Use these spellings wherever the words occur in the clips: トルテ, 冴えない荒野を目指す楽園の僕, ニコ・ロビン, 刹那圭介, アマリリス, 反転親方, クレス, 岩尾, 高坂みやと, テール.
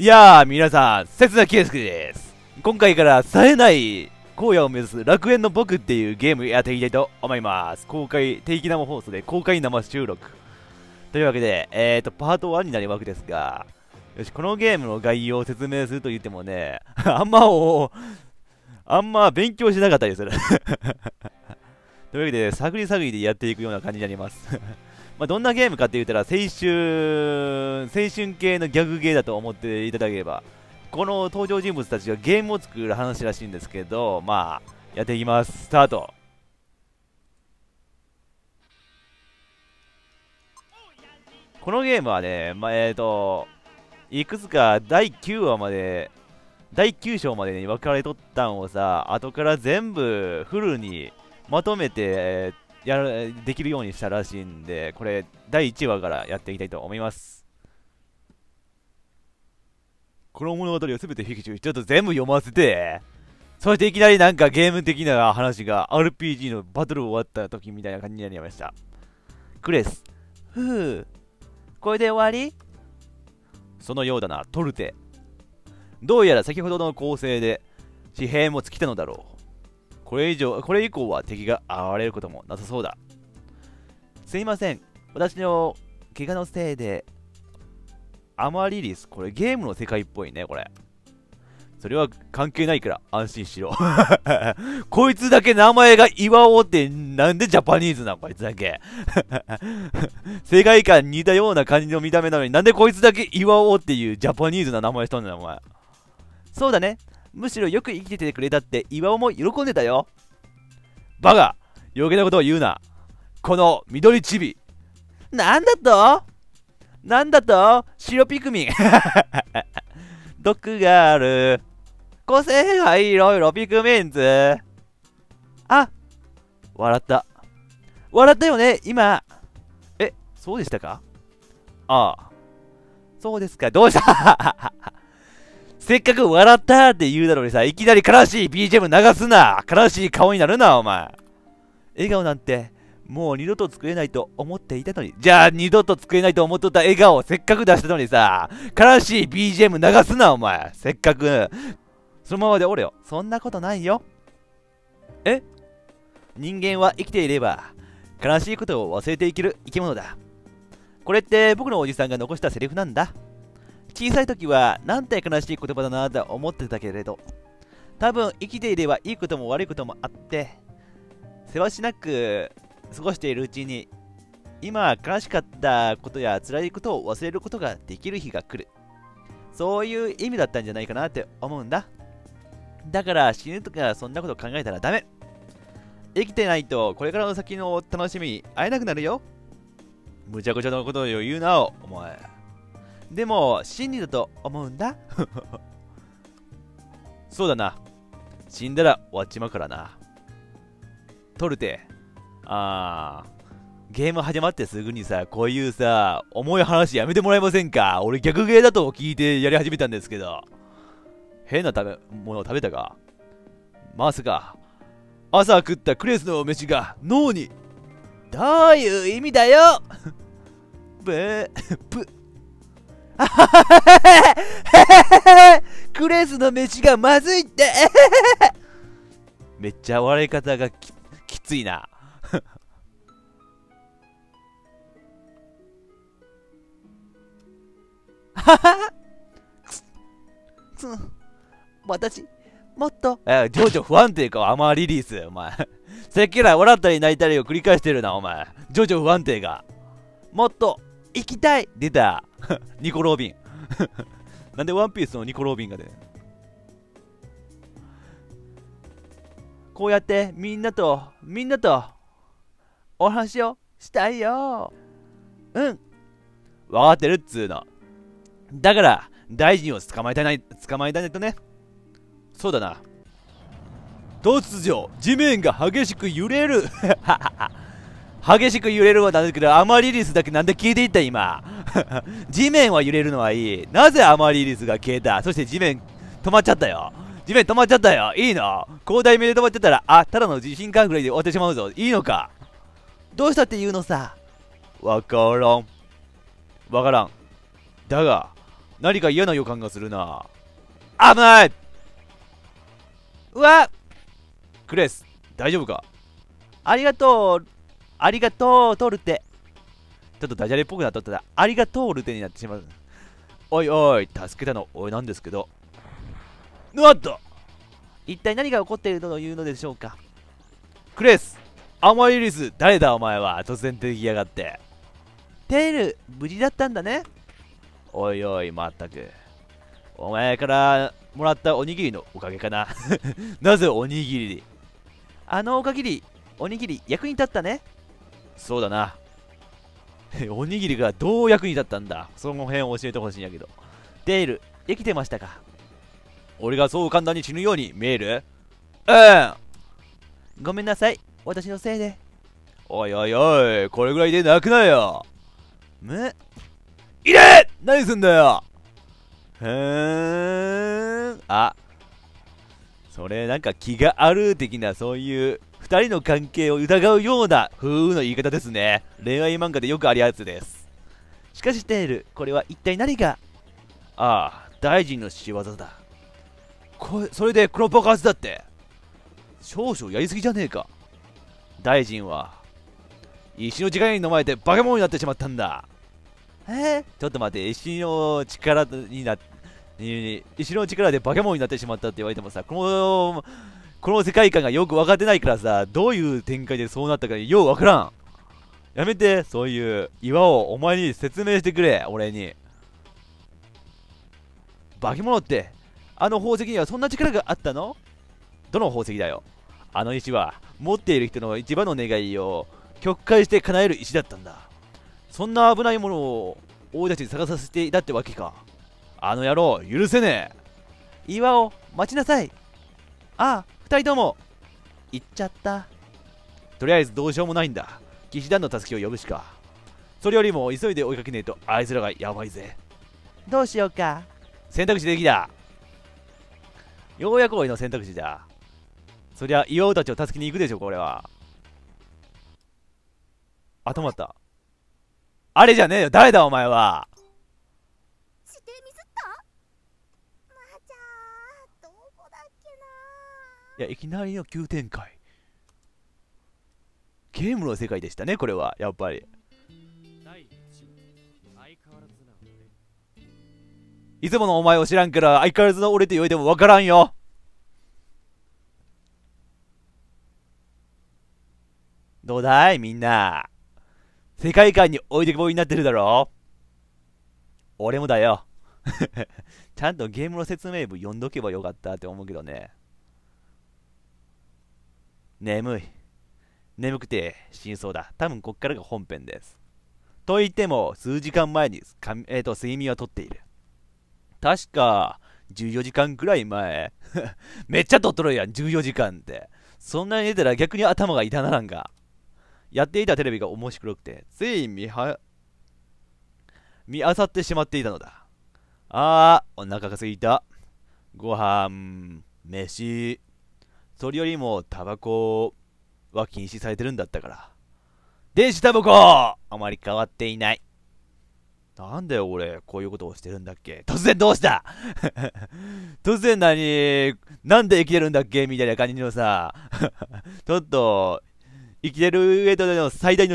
いやー、皆さん、刹那圭介です。今回から冴えない荒野を目指す楽園の僕っていうゲームやっていきたいと思います。定期生放送で公開生収録。というわけで、パート1になるわけですが、よし、このゲームの概要を説明すると言ってもね、あんま勉強しなかったりする。というわけで、探り探りでやっていくような感じになります。まあどんなゲームかって言ったら青春系のギャグゲーだと思っていただければ、この登場人物たちがゲームを作る話らしいんですけど、まあやっていきます。スタート。このゲームはね、まあいくつか第9章までに分かれとったんをさ、後から全部フルにまとめてできるようにしたらしいんで、これ第1話からやっていきたいと思います。この物語を全てフィクション、ちょっと全部読ませて。そしていきなりなんかゲーム的な話が RPG のバトル終わった時みたいな感じになりました。クレス、ふう、これで終わり？そのようだな、トルテ。どうやら先ほどの攻勢で紙幣も尽きたのだろう。これ以降は敵が現れることもなさそうだ。すいません、私の怪我のせいで。アマリリス、これゲームの世界っぽいね、これ。それは関係ないから安心しろ。こいつだけ名前が岩尾って、なんでジャパニーズなのこいつだけ。世界観似たような感じの見た目なのに、なんでこいつだけ岩尾っていうジャパニーズな名前しとんねん、お前。そうだね。むしろよく生きててくれたって岩尾も喜んでたよ。バカ、余計なことを言うな。この緑チビ、なんだと白ピクミン。毒がある個性がいろいろピクミンズ。あ、笑ったよね今。え、そうでしたか。ああ、そうですか。どうした。せっかく笑ったって言うだろうにさ、いきなり悲しい BGM 流すな。悲しい顔になるな、お前。笑顔なんて、もう二度と作れないと思っていたのに。じゃあ、二度と作れないと思っとった笑顔をせっかく出したのにさ、悲しい BGM 流すな、お前。せっかく。そのままでおれよ。そんなことないよ。え？人間は生きていれば、悲しいことを忘れて生きる生き物だ。これって僕のおじさんが残したセリフなんだ。小さい時はなんて悲しい言葉だなと思ってたけれど、多分生きていればいいことも悪いこともあって、せわしなく過ごしているうちに、今悲しかったことや辛いことを忘れることができる日が来る。そういう意味だったんじゃないかなって思うんだ。だから死ぬとかそんなこと考えたらダメ。生きてないとこれからの先の楽しみに会えなくなるよ。むちゃくちゃなことを言うな、お前。でも真理だと思うんだ。そうだな。死んだら終わっちまうからな。トルテ。ゲーム始まってすぐにさ、こういうさ、重い話やめてもらえませんか。俺逆ゲーだと聞いてやり始めたんですけど。変なものを食べたか。まさか、朝食ったクレスの飯が脳に。どういう意味だよ。クレスの飯がまずいって。めっちゃ笑い方が きついな。私もっと情緒不安定か、アマリリース。お前、せっけら笑ったり泣いたりを繰り返してるな、お前。情緒不安定がもっと行きたい。出た。ニコ・ロビン。なんでワンピースのニコ・ロビンが出る。こうやってみんなとお話をしたいよ。うん。分かってるっつうの。だから大臣を捕まえたいとね。そうだな。突如地面が激しく揺れる。激しく揺れるはなんだけど、アマリリスだけなんで消えていった今。地面は揺れるのはいい。なぜアマリリスが消えた。そして地面止まっちゃったよ。いいの、広大目で止まっちゃったら、ただの地震間ぐらいで終わってしまうぞ。いいのか。どうしたって言うのさ。わからん。だが、何か嫌な予感がするな。危ない。うわ、クレス大丈夫か。ありがとう、ありがとうトルテ。ちょっとダジャレっぽくなっとったらありがとうルテになってしまう。おいおい、助けたの俺なんですけど。おっと、一体何が起こっているというのでしょうか。クレス、アマリリス、誰だお前は。突然出てきやがって。テール、無事だったんだね。おいおい、まったくお前からもらったおにぎりのおかげかななぜおにぎり。あのおかげでおにぎり役に立ったね。そうだなおにぎりがどう役に立ったんだ、その辺を教えてほしいんやけど。テール、生きてましたか。俺がそう簡単に死ぬように見える。ごめんなさい、私のせいで。おいおいおい、これぐらいで泣くなよ。むいれー、何すんだよ。あ、それなんか気がある的な、そういう2人の関係を疑うようなふうの言い方ですね。恋愛漫画でよくあるやつです。しかしテール、これは一体何が。ああ、大臣の仕業だ。それでこの爆発だって、少々やりすぎじゃねえか。大臣は石の力に飲まれてバカ者になってしまったんだ。ちょっと待って、石の力でバカ者になってしまったって言われてもさ、この世界観がよく分かってないからさ、どういう展開でそうなったかよう分からん。やめて、そういう岩をお前に説明してくれ、俺に。化け物って、あの宝石にはそんな力があったの。どの宝石だよ。あの石は持っている人の一番の願いを曲解して叶える石だったんだ。そんな危ないものを俺たちに探させていたってわけか。あの野郎、許せねえ。岩を待ちなさい。ああ、二人とも行っちゃった。とりあえずどうしようもないんだ。騎士団の助けを呼ぶしか。それよりも急いで追いかけねえとあいつらがやばいぜ。どうしようか。選択肢できた。ようやく俺の選択肢だ。そりゃ岩尾たちを助けに行くでしょ。これはあ、止まった。あれじゃねえよ。誰だお前は。いや、いきなりの急展開。ゲームの世界でしたね、これはやっぱり。いつものお前を知らんから、相変わらずの俺って言われてもわからんよ。どうだいみんな、世界観に置いてこぼりになってるだろ。俺もだよちゃんとゲームの説明文読んどけばよかったって思うけどね。眠い。眠くて死にそうだ。多分こっからが本編です。と言っても、数時間前に睡眠はとっている。確か、14時間くらい前。めっちゃとっとるやん、14時間って。そんなに寝たら逆に頭が痛ならんか。やっていたテレビが面白くて、つい見あさってしまっていたのだ。あー、お腹がすいた。ご飯、飯。それよりもタバコは禁止されてるんだったから。電子タバコあまり変わっていない。なんで俺こういうことをしてるんだっけ。突然どうした突然なんで生きてるんだっけみたいな感じのさちょっと生きてる上での最大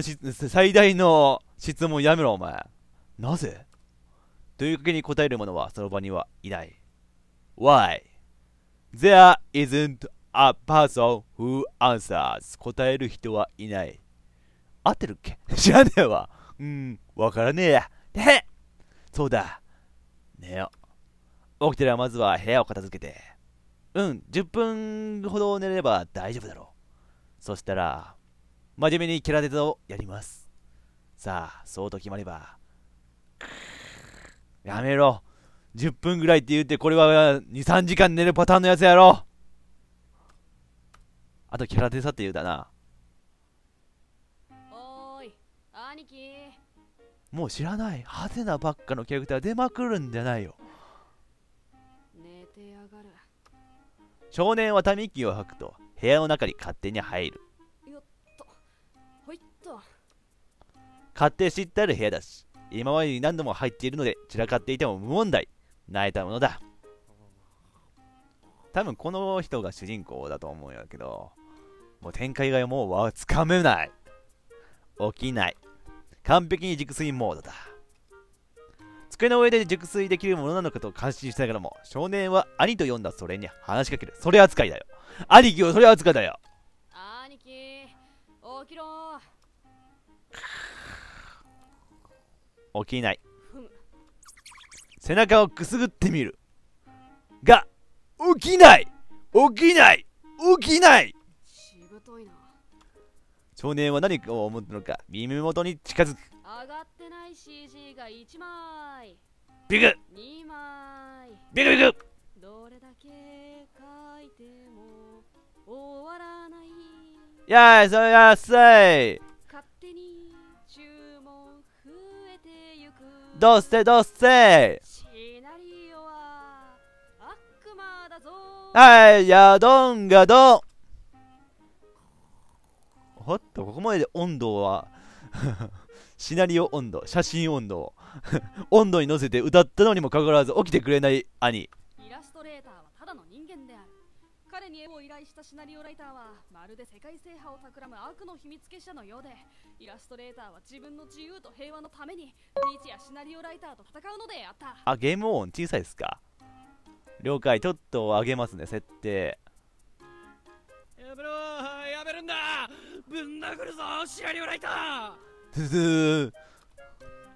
の質問やめろお前。なぜというかけに答える者はその場にはいない。 Why there isn't A person who answers. 答える人はいない。合ってるっけ知らねえわ。わからねえや。そうだ。寝よ。起きたらまずは部屋を片付けて。10分ほど寝れば大丈夫だろう。そしたら、真面目にキャラデザをやります。さあ、そうと決まれば。やめろ。10分ぐらいって言って、これは2、3時間寝るパターンのやつやろ。あとキャラデザって言うだな。おーい、兄貴。もう知らない派手なばっかのキャラクター出まくるんじゃないよ。寝てやがる。少年はため息を吐くと部屋の中に勝手に入る。よっと、ほいっと。勝手知ってある部屋だし、今までに何度も入っているので散らかっていても無問題。泣いたものだ。多分この人が主人公だと思うんやけど、もう展開がもうつかめない。起きない。完璧に熟睡モードだ。机の上で熟睡できるものなのかと感心しながらも、少年は兄と呼んだそれに話しかける。それ扱いだよ。兄貴をそれ扱いだよ。兄貴、起きろ。起きない。背中をくすぐってみる。が、起きない。起きない。起きない。しぶといな。少年は何を思ったのか、耳元に近づく。上がってない CG が1枚。ビク。2枚。ビクビク。どれだけ書いても終わらない。やい、それ安い。勝手に注文増えてゆく。どうしてどうして。シナリオは悪魔だぞ。はい、やどんがどん。おっと、ここまでで温度はシナリオ温度、写真温度温度に乗せて歌ったのにもかかわらず起きてくれない兄。イラストレーターはただの人間である。彼に絵を依頼したシナリオライターはまるで世界制覇を企む悪の秘密結社のようで、イラストレーターは自分の自由と平和のために日夜シナリオライターと戦うのであった。あ、ゲーム音小さいですか。了解。ちょっと上げますね、設定。やめろ、やめるんだ。ぶん殴るぞシナリオライター。ズズー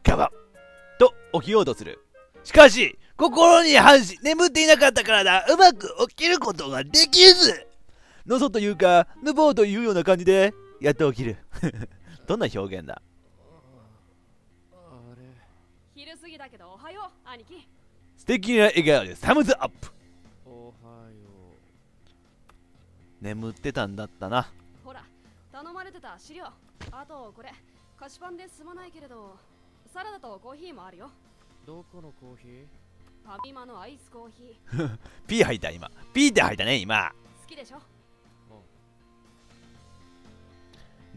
ガバッと起きようとする。しかし心に反し眠っていなかったからだ。うまく起きることができず、のそというかぬぼうというような感じでやっと起きるどんな表現だ。昼過ぎだけどおはよう兄貴。素敵な笑顔でサムズアップ。おはよう。眠ってたんだったな。頼まれてた資料。あとこれ菓子パンで済まないけれど、サラダとコーヒーもあるよ。どこのコーヒー？ファミマのアイスコーヒーピー入った今。ピーって入ったね今。好きでしょ。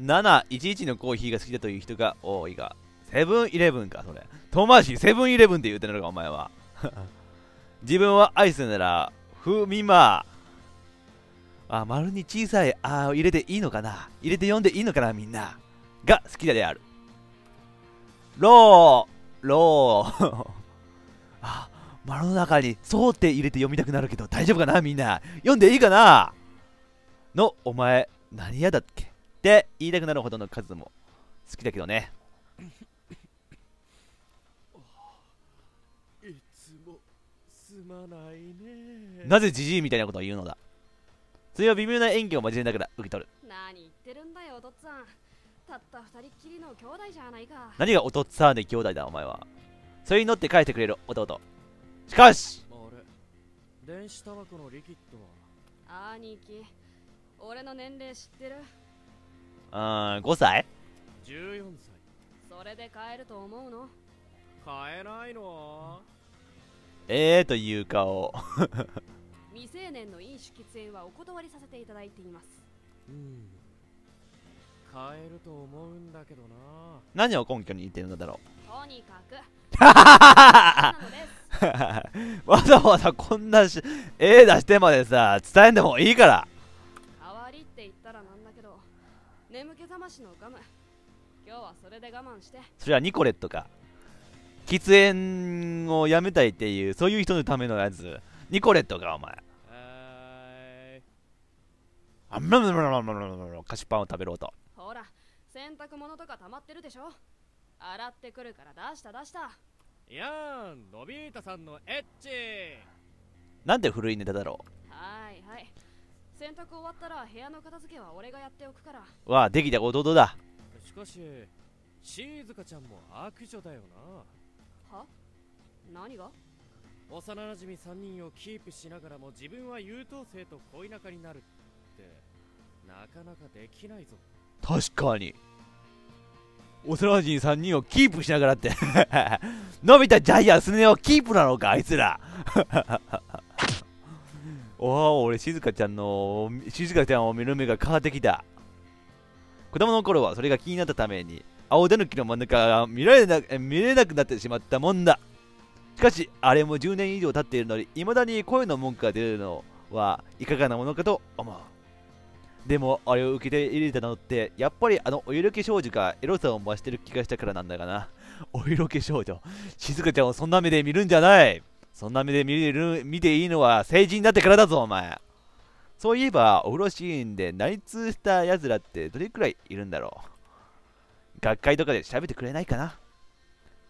711のコーヒーが好きだという人が多いが、セブンイレブンかそれ。遠回しセブンイレブンって言うてるのかお前は自分はアイスならフミマ。あ、丸に小さい「あ」を入れていいのかな、入れて読んでいいのかな、みんなが好きだである。ローローあ、丸の中に「そう」って入れて読みたくなるけど大丈夫かな、みんな読んでいいかなのお前何やだっけって言いたくなるほどの数も好きだけどねいつもすまないね。なぜジジイみたいなことを言うのだ。それは微妙な演技を交えながら受け取る。何言ってるんだよおとっつぁん。たった二人きりの兄弟じゃないか。何がおとっつぁんで兄弟だお前は。それに乗って返してくれる弟。しかし電子タバコのリキッドは。兄貴、俺の年齢知ってる？5歳？14歳。それで買えると思うの？買えないの？という顔未成年の飲酒喫煙はお断りさせていただいています。うん。買えると思うんだけどな。何を根拠に言ってるのだろう。とにかく。わざわざこんな絵出してまでさ、伝えんでもいいから。代わりって言ったらなんだけど、眠気覚ましのガム。今日はそれで我慢して。それはニコレットか。喫煙をやめたいっていう、そういう人のためのやつ。ニコレットかお前。あむむむむむむむむ。菓子パンを食べる音。ほら、洗濯物とか溜まってるでしょ。洗ってくるから出した出した。いやー、のびーたさんのエッチ。なんで古いネタだろう。はいはい。洗濯終わったら部屋の片付けは俺がやっておくから。わあ、できた弟だ。しかし、しずかちゃんも悪女だよな。は？何が？幼なじみ3人をキープしながらも自分は優等生と恋仲になるってなかなかできないぞ。確かに幼なじみ3人をキープしながらってのび太ジャイアンスネをキープなのかあいつらおお、俺しずかちゃんを見る目が変わってきた。子供の頃はそれが気になったために青手抜きの真ん中が見れなくなってしまったもんだ。しかしあれも10年以上経っているのに未だに声の文句が出るのはいかがなものかと思う。でもあれを受けて入れたのってやっぱりあのお色気少女がエロさを増してる気がしたからなんだがな。お色気少女しずかちゃんをそんな目で見るんじゃない。そんな目で見ていいのは成人になってからだぞお前。そういえばお風呂シーンで内通したやつらってどれくらいいるんだろう。学会とかで調べてくれないかな。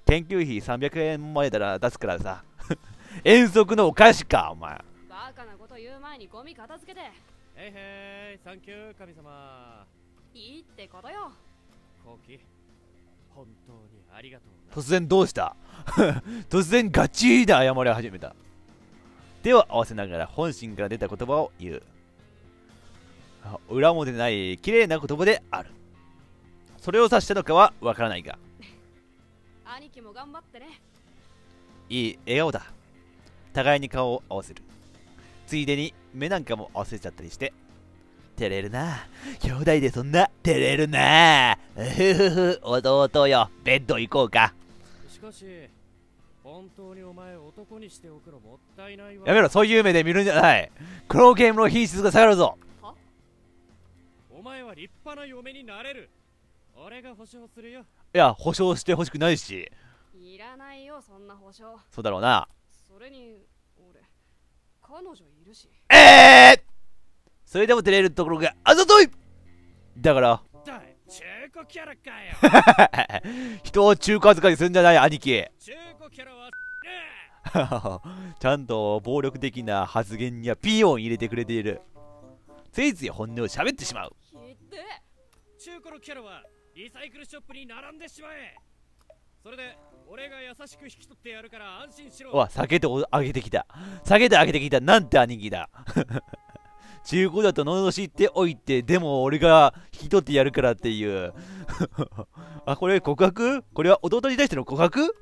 研究費300円までなら出すからさ。遠足のお菓子かお前。バカなこと言う前にゴミ片付けて。へいへい、サンキュー神様。いいってことよ。コキ、本当にありがとう。突然どうした。突然ガチで謝り始めた。手を合わせながら本心から出た言葉を言う。裏表ない綺麗な言葉である。それを指したのかはわからないが、兄貴も頑張ってね。いい笑顔だ。互いに顔を合わせる。ついでに目なんかも合わせちゃったりして照れるな。兄弟でそんな照れるな。うふふふ、弟よ、ベッド行こうか。しかし本当にお前男にしておくのもったいないわ。やめろ、そういう目で見るんじゃない。このゲームの品質が下がるぞ。お前は立派な嫁になれる。俺が保証するよ。いや、保証してほしくないし。いらないよ、そんな保証。そうだろうな。それに、俺、彼女いるし。それでも照れるところがあざとい。だから中古キャラかよ。人を中古扱いするんじゃない、兄貴。中古キャラはちゃんと暴力的な発言にはピー音入れてくれている。ついつい本音を喋ってしまう。中古のキャラはリサイクルショップに並んでしまえ。それで俺が優しく引き取ってやるから安心しろ。わ、下げてあげてきた。下げてあげてきた。なんて兄貴だ。中古だと罵っておいて、でも俺が引き取ってやるからっていう。あ、これ告白？これは弟に対しての告白？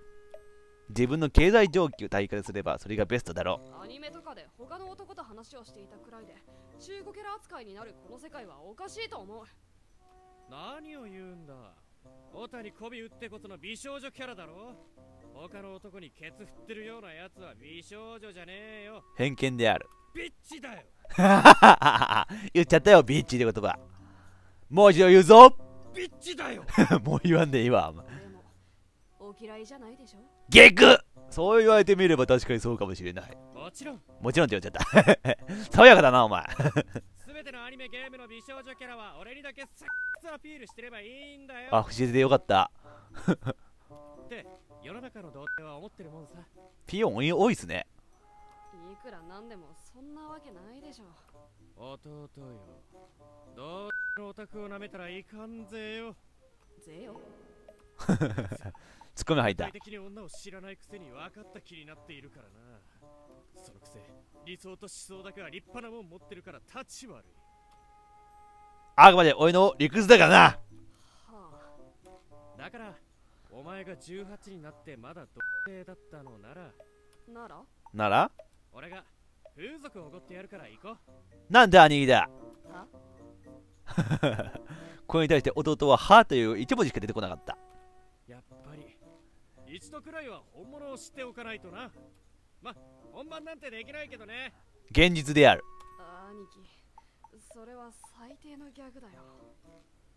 自分の経済状況を体感すればそれがベストだろう。アニメとかで他の男と話をしていたくらいで、中古キャラ扱いになるこの世界はおかしいと思う。何を言うんだ。オタに媚び打ってことの美少女キャラだろ。他の男にケツ振ってるようなやつは美少女じゃねえよ。偏見である。ビッチだよ。言っちゃったよ、ビッチって言葉。もう一度言うぞ。ビッチだよ。もう言わんでいいわ。お嫌いじゃないでしょ。ゲク。そう言われてみれば確かにそうかもしれない。もちろんって言っちゃった。爽やかだなお前。全てのアニメゲームの美少女キャラは俺にだけセックスアピールしてればいいんだよ。あ、不思議でよかった。って世の中の童貞は思ってるもんさ。ピヨン多いっすね。いくらなんでもそんなわけないでしょ。弟よ、童貞のオタクをなめたらいかんぜよ。ぜよ。ツッコミ入った。具体的に女を知らないくせに分かった気になっているからな。そのくせ理想と思想だけは立派なもん持ってるから立ち悪い。あくまで俺の理屈だからな。はあ、だからお前が18になってまだ童貞だったのなら俺が風俗をおごってやるから行こう。なんで兄貴だ。これに対して弟ははという一文字しか出てこなかった。やっぱり一度くらいは本物を知っておかないとな。ま、本番なんてできないけどね。現実である。兄貴、それは最低のギャグだよ。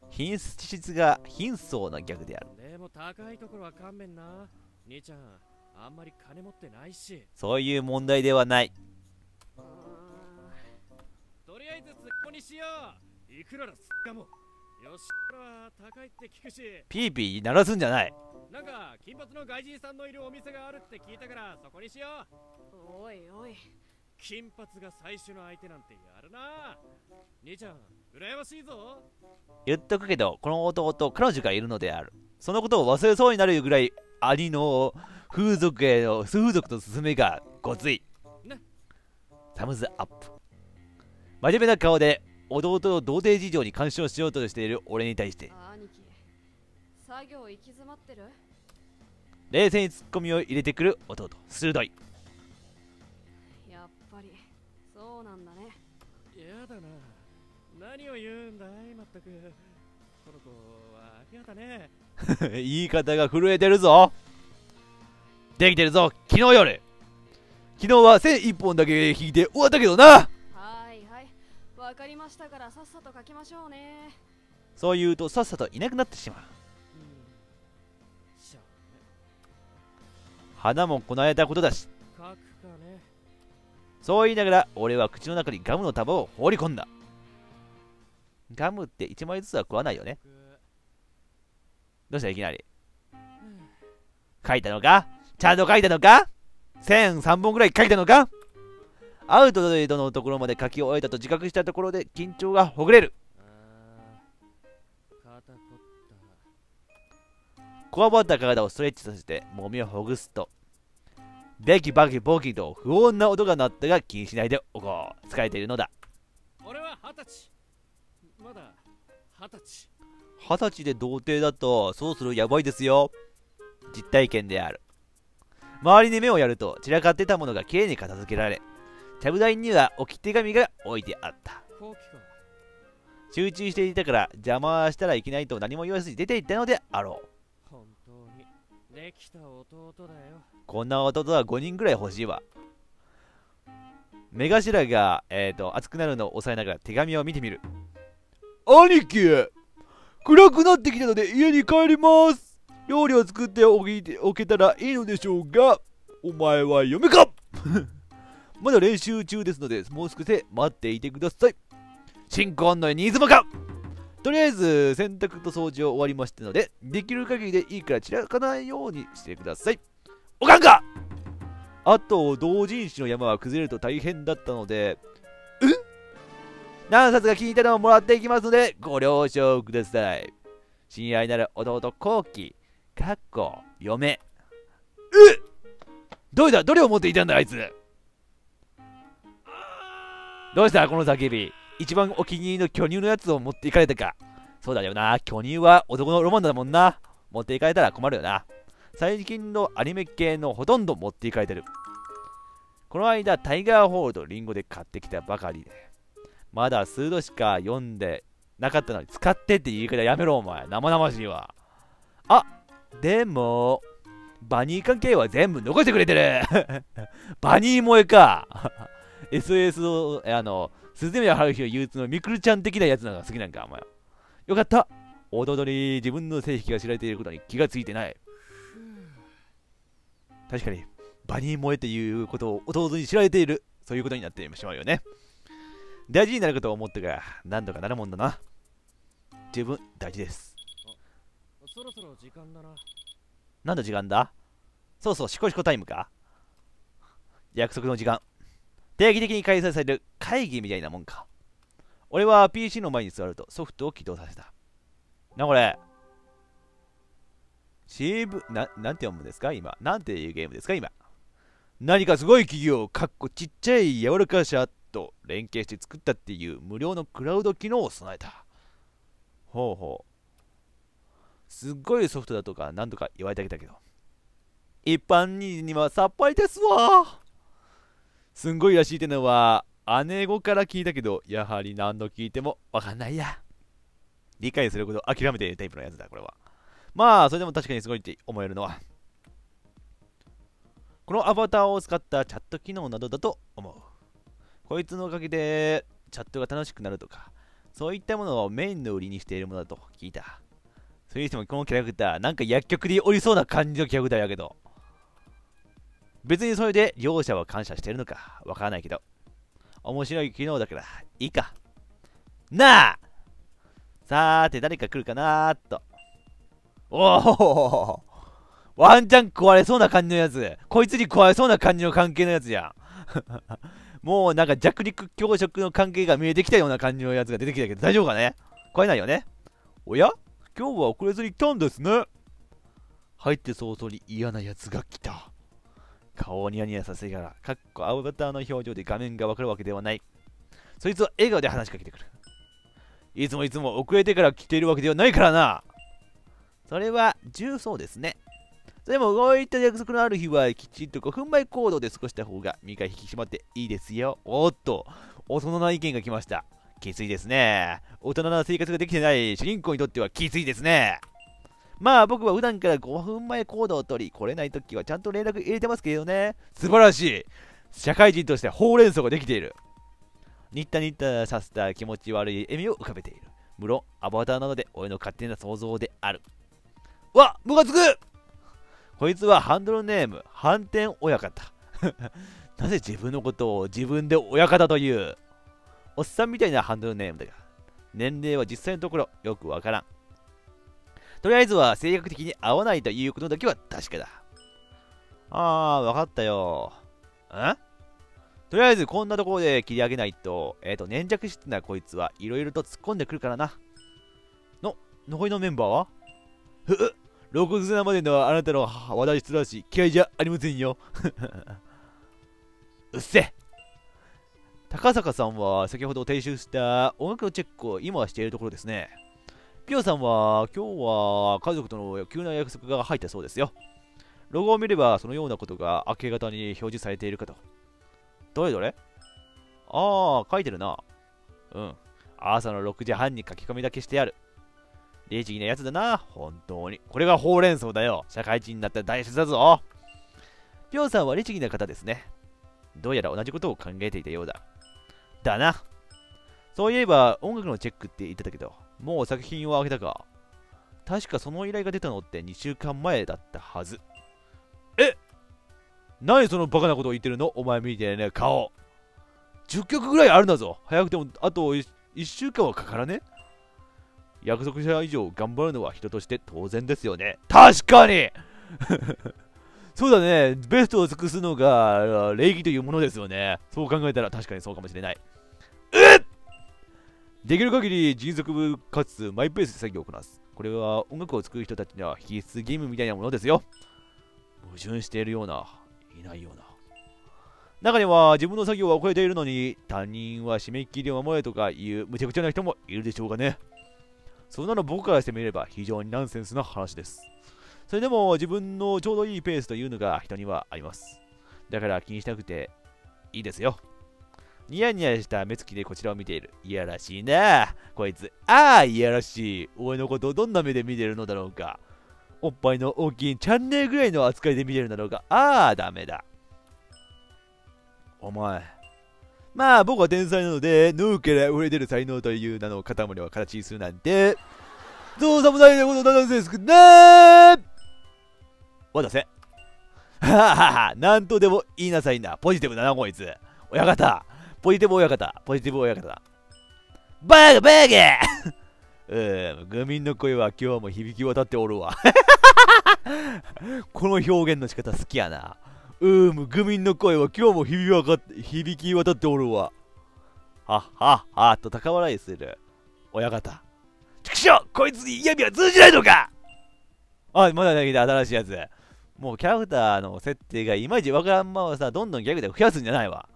品質が貧相なギャグである。でも高いところは勘弁な。兄ちゃん、あんまり金持ってないし。そういう問題ではない。とりあえずツッコにしよう。いくらだすっかも。よし、高いって聞くし。ピーピー鳴らすんじゃない。なんか金髪の外人さんのいるお店があるって聞いたからそこにしよう。おいおい、金髪が最初の相手なんてやるな。兄ちゃん羨ましいぞ。言っとくけどこの弟彼女がいるのである。そのことを忘れそうになるぐらい兄の風俗と勧めがごついな。サムズアップ。真面目な顔で弟の童貞事情に干渉しようとしている俺に対して、作業行き詰まってる。冷静にツッコミを入れてくる弟、鋭い。やっぱりそうなんだね。やだな、何を言うんだい。まったくこの子はやだね。言い方が震えてるぞ。できてるぞ。昨日は線1本だけ引いて終わったけどな。はいはい、わかりましたから、さっさと書きましょうね。そう言うとさっさといなくなってしまう。花もこなえたことだし。そう言いながら俺は口の中にガムの束を放り込んだ。ガムって1枚ずつは食わないよね。どうしたいきなり。書いたのか、ちゃんと書いたのか、線3本ぐらい書いたのか。アウトドアのところまで書き終えたと自覚したところで緊張がほぐれる。こわばった体をストレッチさせてもみをほぐすと、ベキバキボキと不穏な音が鳴ったが気にしないでおこう。疲れているのだ。俺は20歳。まだ20歳。20歳で童貞だとそろそろやばいですよ。実体験である。周りに目をやると散らかってたものがきれいに片付けられ、ちゃぶ台には置き手紙が置いてあった。集中していたから邪魔したらいけないと何も言わずに出て行ったのであろう。本当にできた弟だよ。こんな弟は5人ぐらい欲しいわ。目頭が、熱くなるのを抑えながら手紙を見てみる。兄貴、暗くなってきたので家に帰ります。料理を作っておけたらいいのでしょうが。お前は嫁かまだ練習中ですのでもう少し待っていてください。新婚の新妻か。とりあえず洗濯と掃除を終わりましたので、できる限りでいいから散らかないようにしてください。おかんか。あと同人誌の山は崩れると大変だったので、何冊か聞いたのをもらっていきますのでご了承ください。親愛なる弟コウキかっこ嫁。どれを持っていたんだあいつ。どうしたこの叫び。一番お気に入りの巨乳のやつを持っていかれたか。そうだよな、巨乳は男のロマンだもんな。持っていかれたら困るよな。最近のアニメ系のほとんど持っていかれてる。この間タイガーホールとリンゴで買ってきたばかりで、まだ数度しか読んでなかったのに使ってって言い方やめろお前。生々しいわ。あ、でもバニー関係は全部残してくれてるバニー萌えかSS の鈴宮春日を憂鬱のミクルちゃん的なやつなのが好きなんかお前。よかった、弟に自分の性癖が知られていることに気がついてない。確かにバニー萌えっていうことを弟に知られている、そういうことになってしまうよね。大事になることを思ったが何とかなるもんだな。十分大事です。そろそろ時間だな。何の時間だ。そうそう、シコシコタイムか。約束の時間。定期的に開催される会議みたいなもんか。俺は PC の前に座るとソフトを起動させた。なこれ CV なんて読むんですか今。なんていうゲームですか今。何かすごい企業かっこちっちゃい柔らかさと連携して作ったっていう無料のクラウド機能を備えた。ほうほう、すっごいソフトだとか何とか言われてあげたけど、一般人にはさっぱりですわ。すんごいらしいってのは姉御から聞いたけど、やはり何度聞いてもわかんないや。理解することを諦めているタイプのやつだこれは。まあそれでも確かにすごいって思えるのはこのアバターを使ったチャット機能などだと思う。こいつのおかげでチャットが楽しくなるとか、そういったものをメインの売りにしているものだと聞いた。それにしてもこのキャラクターなんか薬局におりそうな感じのキャラクターやけど、別にそれで両者は感謝してるのかわからないけど、面白い機能だからいいかな。あさーて誰か来るかなーっと。おお、ワンチャン食われそうな感じのやつ。こいつに食われそうな感じの関係のやつやもうなんか弱肉強食の関係が見えてきたような感じのやつが出てきたけど大丈夫かね。食えないよね。おや、今日は遅れずに来たんですね。入って早々に嫌なやつが来た。顔をニヤニヤさせながら、かっこアバターの表情で画面がわかるわけではない。そいつは笑顔で話しかけてくる。いつも遅れてから来ているわけではないからな。それは重そうですね。でもこういった約束のある日はきちんと5分前行動で過ごした方が身が引き締まっていいですよ。おっと、大人な意見が来ました。きついですね。大人な生活ができてない主人公にとってはきついですね。まあ僕は普段から5分前行動を取り、来れない時はちゃんと連絡入れてますけどね。素晴らしい。社会人としてほうれん草ができている。ニッタニッタさせた気持ち悪い笑みを浮かべている。無論アバターなので俺の勝手な想像である。わっ、ムカつく。こいつはハンドルネーム反転親方。なぜ自分のことを自分で親方という。おっさんみたいなハンドルネームだが年齢は実際のところよくわからん。とりあえずは性格的に合わないということだけは確かだ。わかったよ。ん？とりあえずこんなところで切り上げないと、粘着質なこいつはいろいろと突っ込んでくるからな。残りのメンバーは？露骨なまでのあなたの話題らしい嫌いじゃありませんよ。うっせ。高坂さんは先ほど提出した音楽のチェックを今しているところですね。ピオさんは今日は家族との急な約束が入ったそうですよ。ロゴを見ればそのようなことが明け方に表示されているかと。どれどれ？書いてるな。うん。朝の6時半に書き込みだけしてやる。レジなやつだな、本当に。これがほうれん草だよ。社会人になったら大切だぞ。ピョンさんは律儀な方ですね。どうやら同じことを考えていたようだ。だな。そういえば音楽のチェックって言ってたけど、もう作品を開けたか。確かその依頼が出たのって2週間前だったはず。何そのバカなことを言ってるの？お前みたいな顔。10曲ぐらいあるんだぞ。早くてもあと 1週間はかからね？約束者以上頑張るのは人として当然ですよね。確かに。そうだね。ベストを尽くすのが礼儀というものですよね。そう考えたら確かにそうかもしれない。できる限り迅速かつマイペースで作業をこなす。これは音楽を作る人たちには必須義務みたいなものですよ。矛盾しているような。いないような。中には自分の作業は遅れているのに他人は締め切りを守れとかいうむちゃくちゃな人もいるでしょうがね。そんなの僕からしてみれば非常にナンセンスな話です。それでも自分のちょうどいいペースというのが人にはあります。だから気にしなくていいですよ。ニヤニヤした目つきでこちらを見ている。いやらしいなこいつ。いやらしい。俺のことをどんな目で見てるのだろうか。おっぱいの大きいチャンネルぐらいの扱いで見れるんだろうが、ダメだ。お前。まあ、僕は天才なので、脳から溢れ出る才能という名の塊を形にするなんて、どうさもないなことなんですけどねー。渡せ。なんとでも言いなさいな。ポジティブだな、こいつ。親方。ポジティブ親方。ポジティブ親方。バーガーバーガー。愚民の声は今日も響き渡っておるわ。この表現の仕方好きやな。愚民の声は今日も響き渡っておるわ。はっはっはっと高笑いする。親方。ちくしょう！こいつに嫌味は通じないのか！まだできた新しいやつ。もうキャラクターの設定がいまいちわからんままさ、どんどんギャグで増やすんじゃないわ。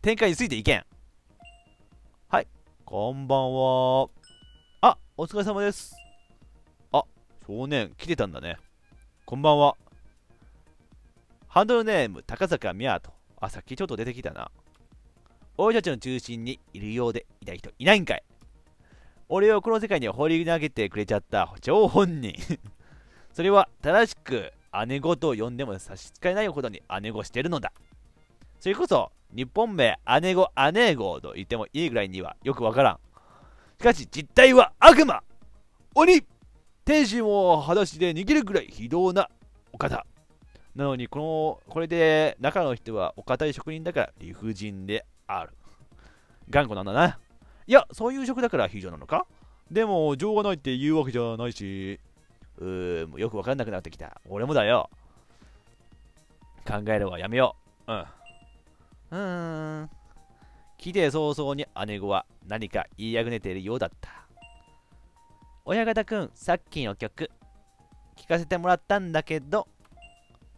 展開についていけん。はい、こんばんは。お疲れ様です。少年、来てたんだね。こんばんは。ハンドルネーム、高坂みやと。さっきちょっと出てきたな。俺たちの中心にいるようでいない人いないんかい。俺をこの世界に放り投げてくれちゃった張本人。それは正しく姉御と呼んでも差し支えないほどに姉御してるのだ。それこそ、日本名、姉御、姉御と言ってもいいぐらいにはよくわからん。しかし実態は悪魔、鬼、天使も裸足で逃げるぐらい非道なお方なのに、これで中の人はお堅い職人だから理不尽である。頑固なんだな。いや、そういう職だから非情なのか。でも情がないって言うわけじゃないし、もうよく分かんなくなってきた。俺もだよ。考えるはやめよう。来て早々に姉御は何か言いあぐねているようだった。親方くん、さっきの曲、聴かせてもらったんだけど。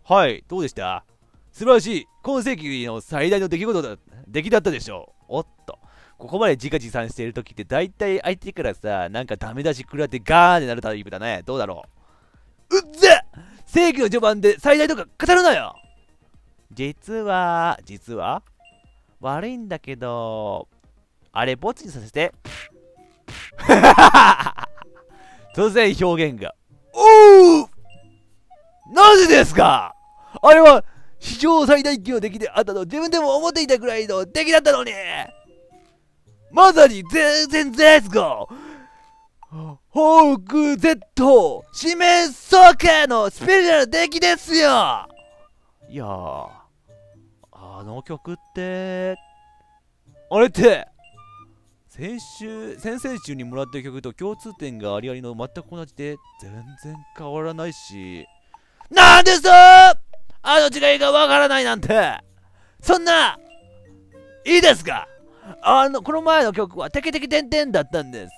はい、どうでした？素晴らしい。今世紀の最大の出来だったでしょう。おっと、ここまで自画自賛しているときって大体相手からさ、なんかダメ出し食らってガーンってなるタイプだね。どうだろう。うっぜ！世紀の序盤で最大とか語るなよ！実は悪いんだけど、あれ、ボツにさせて。突然表現が。おう、なぜですか。あれは史上最大級の出来であったと自分でも思っていたくらいの出来だったのに、まさに全然絶後ホーク Z 四面楚歌のスペシャル出来ですよ。いやー、あの曲って、あれって先々週にもらった曲と共通点がありありの全く同じで全然変わらないし、なんでさあの違いがわからないなんて、そんないいですか。この前の曲はテケテケテンテンだったんです。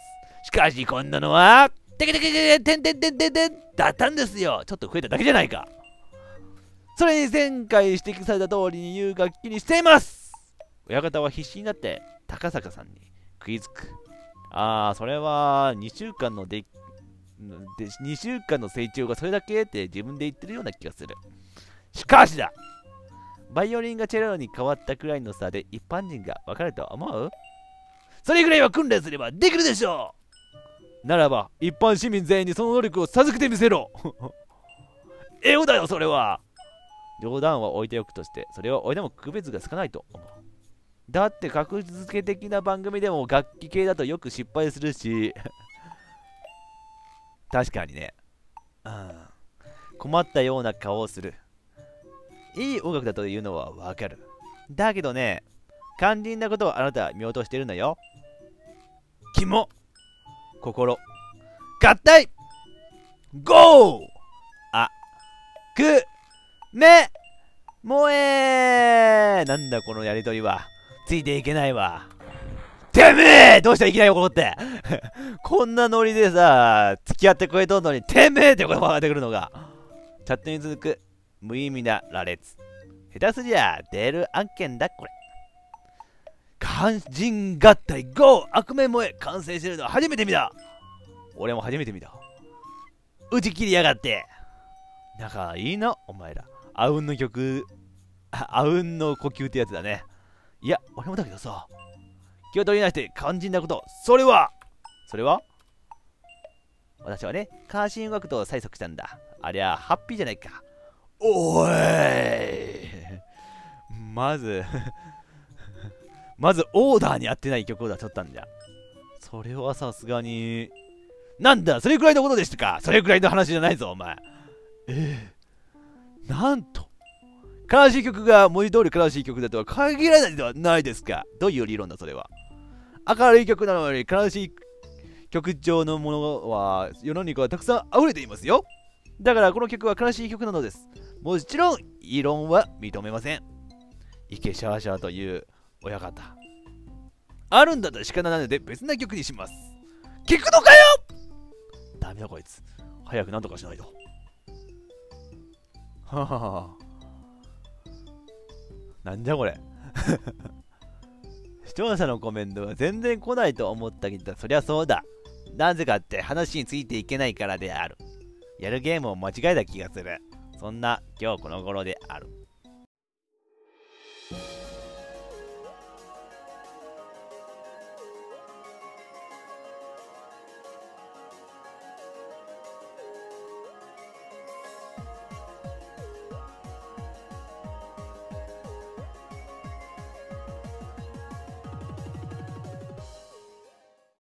しかしこんなのはテケテケテンテンテンテンテンだったんですよ。ちょっと増えただけじゃないか。それに前回指摘された通りに言う楽器にしています。親方は必死になって高坂さんに食いつく。それは2週間の成長がそれだけって自分で言ってるような気がする。しかしだ、バイオリンがチェロに変わったくらいの差で一般人が分かると思う？それぐらいは訓練すればできるでしょう。ならば一般市民全員にその能力を授けてみせろ。英語だよそれは。冗談は置いておくとして、それは俺でも区別がつかないと思う。だって格付け的な番組でも楽器系だとよく失敗するし。確かにね、困ったような顔をする。いい音楽だというのはわかる。だけどね、肝心なことをあなたは見落としてるのよ。肝、心、合体、ゴー、あ、く、め、萌え。なんだこのやりとりは。ついていけないわ。てめえ、どうしたらいきなり怒って。こんなノリでさ、付き合ってくれとんのに、てめえって言葉が出てくるのが。チャットに続く。無意味な羅列。下手すりゃ出る案件だこれ。肝心合体 GO 悪名萌え完成してるのは初めて見た。俺も初めて見た。打ち切りやがって。仲いいなお前ら。あうんの曲、あうんの呼吸ってやつだね。いや俺もだけどさ、気を取り直して肝心なこと。それは私はね、関心音楽と催促したんだ。ありゃハッピーじゃないか。おーい。まずオーダーに合ってない曲を出しとったんじゃ。それはさすがに。なんだ、それくらいのことでしたか。それくらいの話じゃないぞお前。なんと悲しい曲が文字通り悲しい曲だとは限らないではないですか。どういう理論だそれは。明るい曲なのに悲しい曲調のものは世の中はたくさん溢れていますよ。だからこの曲は悲しい曲なのです。もちろん異論は認めません。池シャーシャーという親方。あるんだと仕方ないので別な曲にします。聞くのかよ。ダメだこいつ。早くなんとかしないと。ははは。なんじゃこれ。視聴者のコメントは全然来ないと思ったけど、そりゃそうだ。なぜかって話についていけないからである。やるゲームを間違えた気がする。そんな今日この頃である。